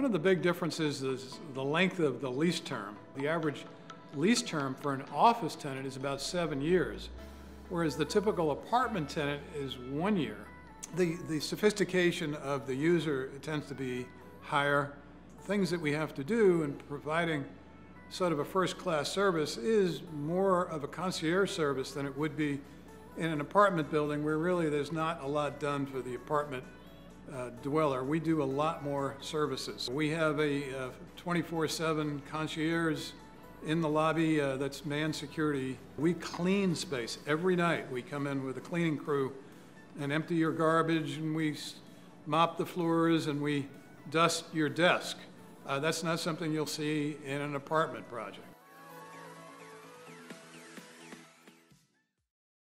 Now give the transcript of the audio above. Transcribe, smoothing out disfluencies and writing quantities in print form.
One of the big differences is the length of the lease term. The average lease term for an office tenant is about 7 years, whereas the typical apartment tenant is 1 year. The sophistication of the user tends to be higher. Things that we have to do in providing sort of a first-class service is more of a concierge service than it would be in an apartment building, where really there's not a lot done for the apartment dweller. We do a lot more services. We have a 24/7 concierge in the lobby that's manned security. We clean space every night. We come in with a cleaning crew and empty your garbage, and we mop the floors, and we dust your desk. That's not something you'll see in an apartment project.